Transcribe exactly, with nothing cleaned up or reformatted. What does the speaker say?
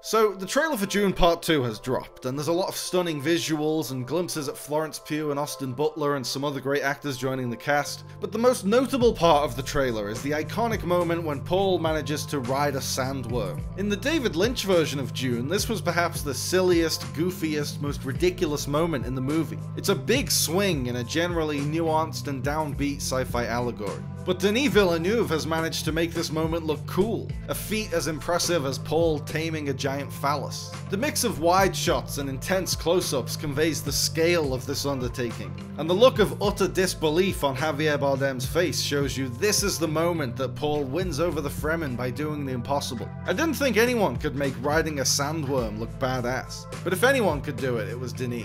So, the trailer for Dune Part Two has dropped, and there's a lot of stunning visuals and glimpses at Florence Pugh and Austin Butler and some other great actors joining the cast, but the most notable part of the trailer is the iconic moment when Paul manages to ride a sandworm. In the David Lynch version of Dune, this was perhaps the silliest, goofiest, most ridiculous moment in the movie. It's a big swing in a generally nuanced and downbeat sci-fi allegory. But Denis Villeneuve has managed to make this moment look cool, a feat as impressive as Paul taming a giant phallus. The mix of wide shots and intense close-ups conveys the scale of this undertaking, and the look of utter disbelief on Javier Bardem's face shows you this is the moment that Paul wins over the Fremen by doing the impossible. I didn't think anyone could make riding a sandworm look badass, but if anyone could do it, it was Denis.